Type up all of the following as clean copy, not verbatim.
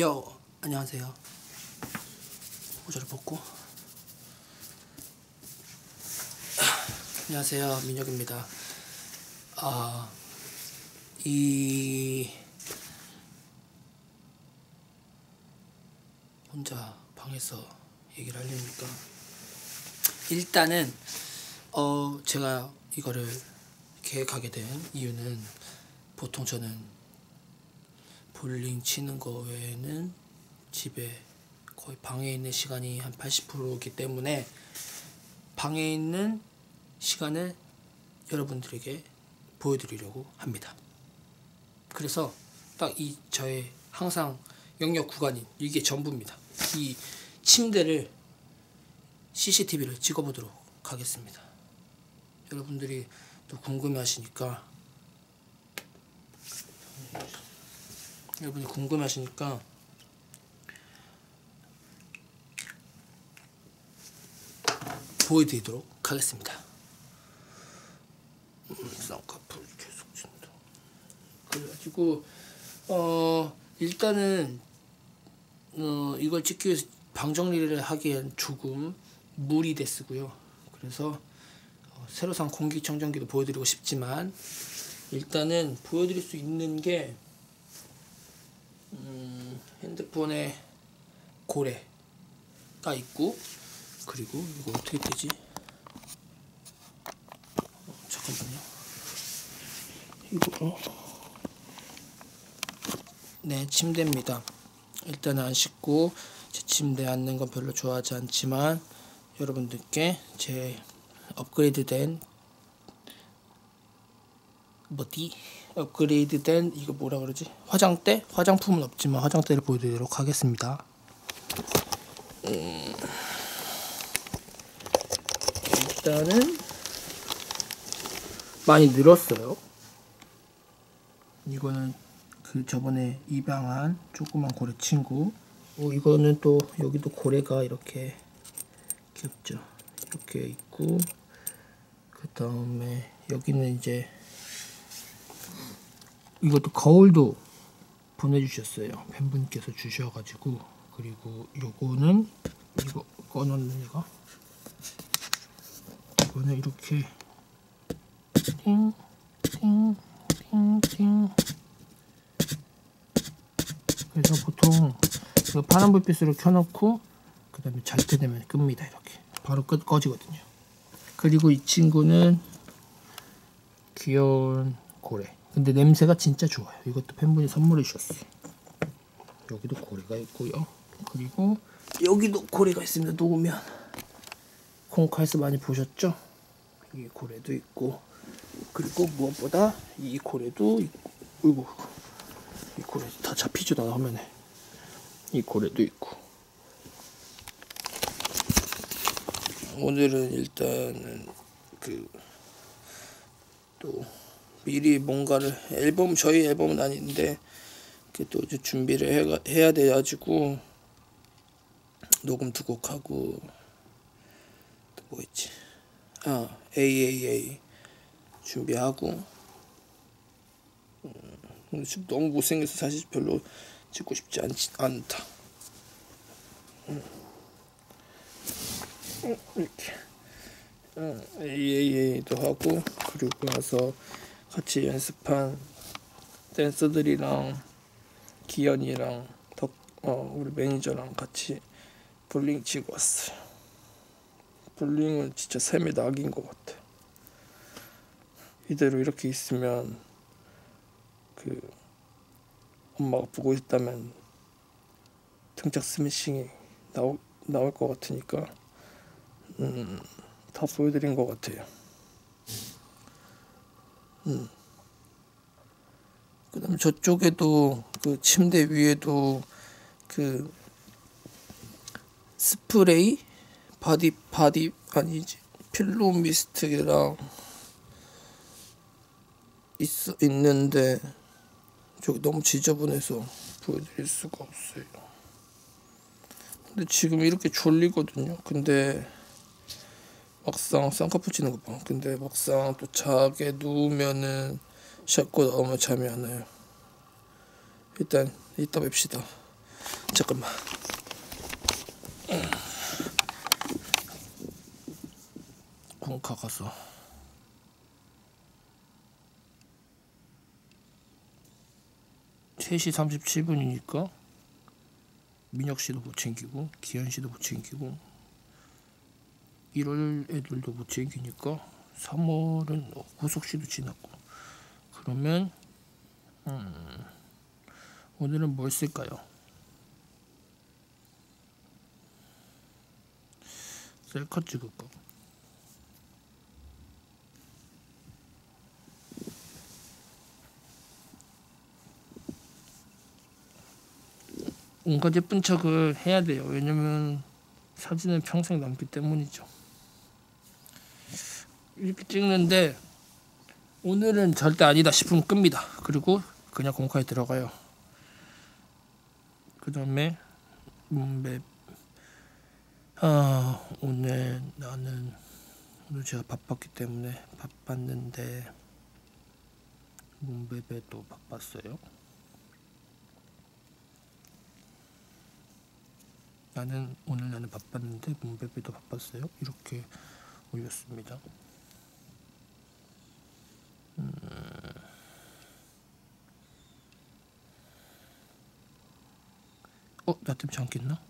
요! 안녕하세요. 모자를 벗고. 안녕하세요. 민혁입니다. 혼자 방에서 얘기를 하려니까 일단은 제가 이거를 계획하게 된 이유는, 보통 저는 볼링 치는 거 외에는 집에 거의 방에 있는 시간이 한 80%이기 때문에 방에 있는 시간을 여러분들에게 보여드리려고 합니다. 그래서 딱 이 저의 항상 영역 구간인 이게 전부입니다. 이 침대를 CCTV를 찍어보도록 하겠습니다. 여러분들이 또 궁금해하시니까 보여드리도록 하겠습니다. 쌍꺼풀 계속 진다. 그래가지고 일단은 이걸 찍기 위해서 방 정리를 하기엔 조금 무리됐고요. 그래서 새로 산 공기청정기도 보여드리고 싶지만 일단은 보여드릴 수 있는 게 핸드폰에 고래가 있고, 그리고 이거 어떻게 되지? 잠깐만요. 이거 네, 침대입니다. 일단은 안 씻고, 제 침대에 앉는 건 별로 좋아하지 않지만 여러분들께 제 업그레이드된 이거 뭐라 그러지? 화장대? 화장품은 없지만 화장대를 보여드리도록 하겠습니다. 일단은 많이 늘었어요. 이거는 그 저번에 입양한 조그만 고래 친구. 이거는 또 여기도 고래가 이렇게 귀엽죠. 이렇게 있고, 그 다음에 여기는 이제 이것도 거울도 보내주셨어요. 팬분께서 주셔가지고. 그리고 요거는 이거 꺼놓는 이거는 이렇게 띵띵띵띵. 그래서 보통 이거 파란 불빛으로 켜놓고 그 다음에 잘 때 되면 끕니다. 이렇게 바로 꺼지거든요. 그리고 이 친구는 귀여운 고래. 근데 냄새가 진짜 좋아요. 이것도 팬분이 선물해 주셨어요. 여기도 고래가 있고요. 그리고 여기도 고래가 있습니다. 녹으면 콩칼스 많이 보셨죠? 이 고래도 있고, 그리고 무엇보다 이 고래도 있고, 이 고래 다 잡히지도 않아 화면에. 이 고래도 있고. 오늘은 일단은 또 미리 뭔가를 저희 앨범은 아닌데 또 준비를 해야 돼가지고 녹음 2곡 하고 또 뭐 있지? AAA 준비하고. 지금 너무 못생겨서 사실 별로 찍고 싶지 않다. 이렇게 AAA도 하고, 그리고 나서 같이 연습한 댄서들이랑 기현이랑 우리 매니저랑 같이 볼링 치고 왔어요. 볼링은 진짜 삶의 낙인 것 같아. 이대로 이렇게 있으면 엄마가 보고 있다면 등짝 스매싱이 나올 것 같으니까 다 보여드린 것 같아요. 그 다음 저쪽에도 침대 위에도 스프레이? 바디 아니지, 필로 미스트랑 있는데 저기 너무 지저분해서 보여드릴 수가 없어요. 근데 지금 이렇게 졸리거든요. 근데 막상 쌍꺼풀 치는 거 봐. 근데 막상 또 자게 누우면은 씻고 나오면 잠이 안 와요. 일단 이따 뵙시다. 잠깐만. 군카 가서. 셋이 37분이니까 민혁씨도 못챙기고 기현씨도 못챙기고 일월 애들도 못챙기니까 3월은 구석씨도 지났고 그러면 오늘은 뭘 쓸까요? 셀카 찍을까? 뭔가 예쁜 척을 해야 돼요. 왜냐면 사진은 평생 남기 때문이죠. 이렇게 찍는데 오늘은 절대 아니다 싶으면 끕니다. 그리고 그냥 공카에 들어가요. 그 다음에 몬베 오늘 나는 오늘 제가 바빴기 때문에 바빴는데 몬베베도 바빴어요. 오늘 나는 바빴는데 몬베베도 바빴어요. 이렇게 올렸습니다. 나 때문에 잠겼나?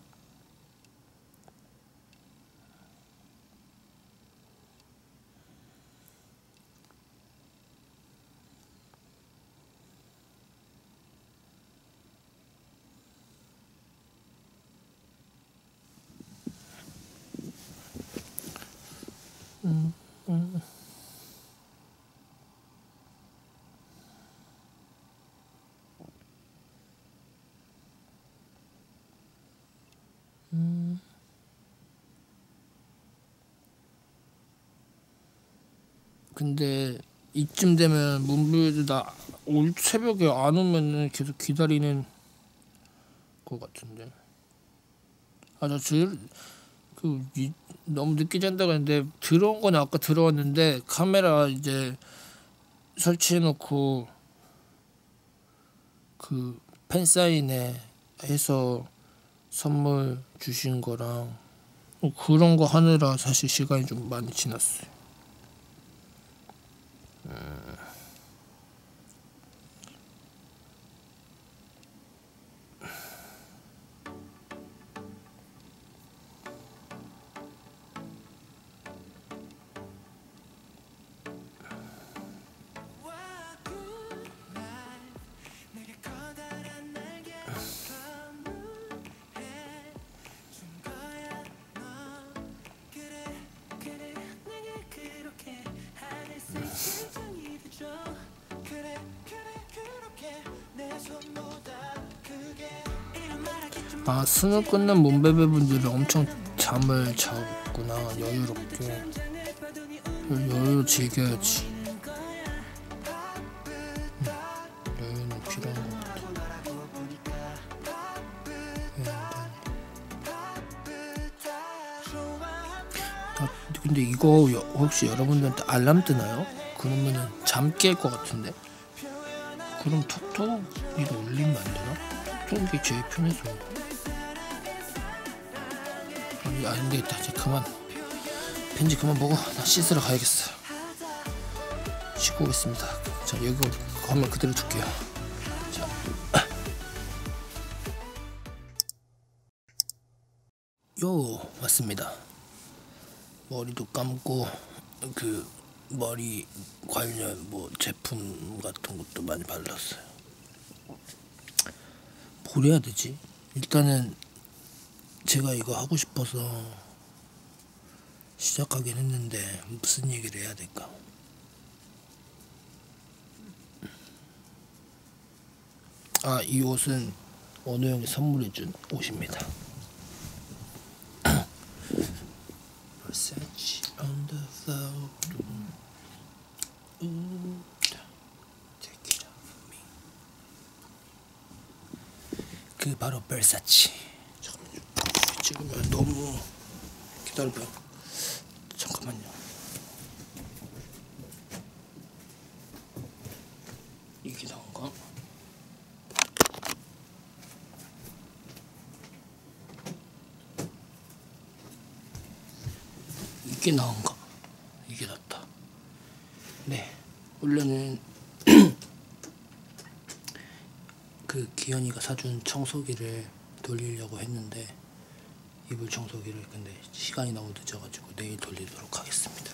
근데 이쯤 되면 문부에도 나 올 새벽에 안 오면은 계속 기다리는 것 같은데. 저 너무 늦게 잔다고 했는데 들어온 건 아까 들어왔는데 카메라 이제 설치해놓고 그 팬사인회 해서 선물 주신 거랑 그런 거 하느라 사실 시간이 좀 많이 지났어요. 수능 끝난 몬베베 분들이 엄청 잠을 자구나. 여유롭게 여유 즐겨야지. 여유는 필요한 것 같아. 근데 이거 혹시 여러분들한테 알람 뜨나요? 그러면은 잠 깰 것 같은데? 그럼 톡톡이를 올리면 안 되나? 톡톡이 제일 편해서. 안 되겠다. 이제 그만 편지 그만 보고 나 씻으러 가야겠어. 씻고 오겠습니다. 자, 여기 화면 그대로 둘게요. 자, 요 맞습니다. 머리도 감고 그 머리 관련 뭐 제품 같은 것도 많이 발랐어요. 뭘 해야 되지? 일단은 제가 이거 하고 싶어서 시작하긴 했는데 무슨 얘기를 해야 될까? 이 옷은 원호 형이 선물해준 옷입니다. Versace on the floor. Take it off of me. 그 바로 Versace. 지금 너무 기다려봐요. 잠깐만요. 이게 나온가? 늦게 나온 거 이게 낫다. 네, 원래는 그 기현이가 사준 청소기를 돌리려고 했는데 이불 청소기를, 근데 시간이 너무 늦어가지고 내일 돌리도록 하겠습니다.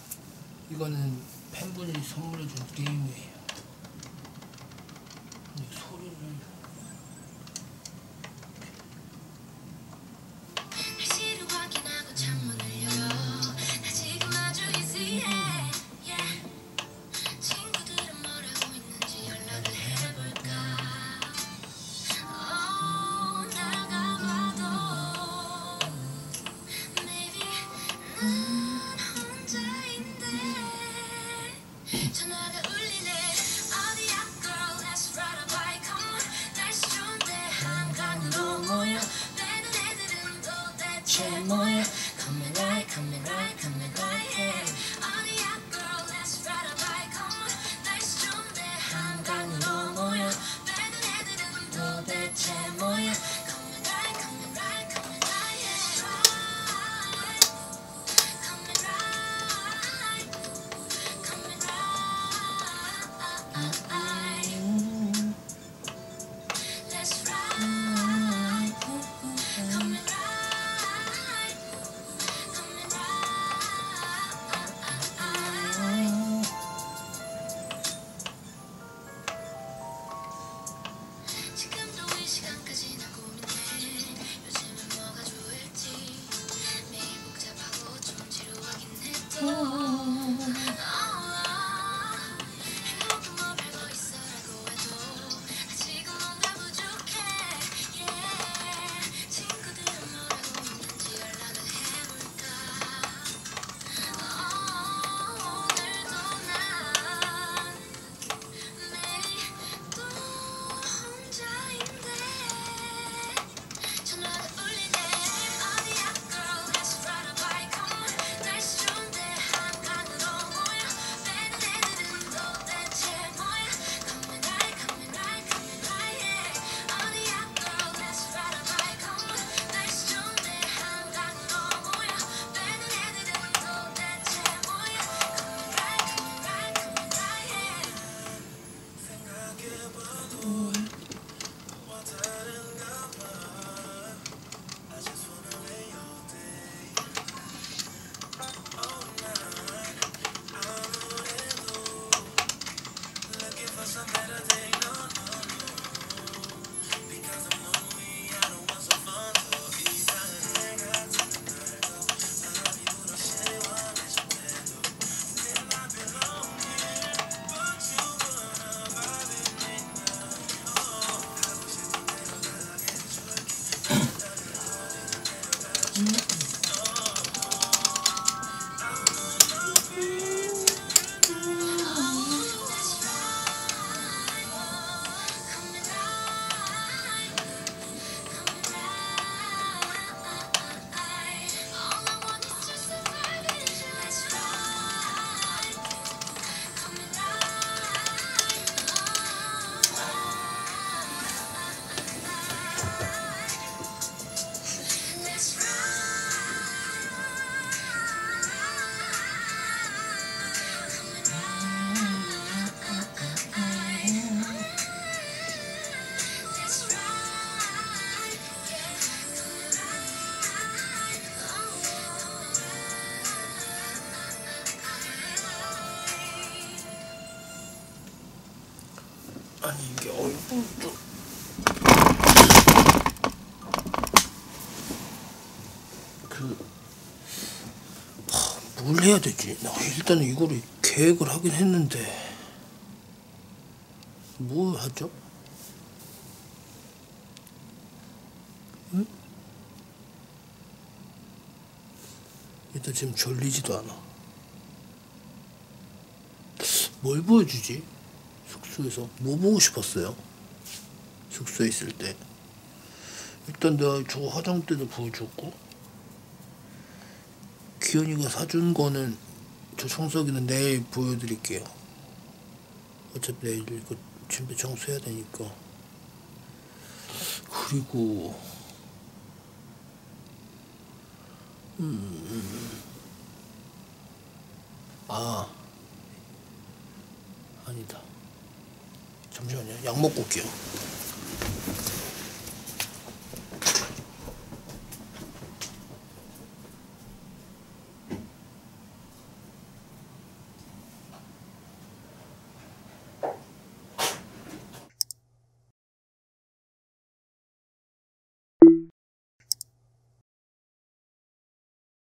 이거는 팬분이 선물해준 게임이에요. 소리를. 뭘 해야 되지? 일단은 이거를 계획을 하긴 했는데 뭘 하죠? 응? 일단 지금 졸리지도 않아. 뭘 보여주지? 숙소에서 뭐 보고 싶었어요? 숙소에 있을 때 일단 내가 저거 화장대도 보여줬고, 기현이가 사준 거는, 저 청소기는 내일 보여드릴게요. 어차피 내일 이거 침대 청소해야 되니까. 그리고 아 아니다 잠시만요 약 먹고 올게요.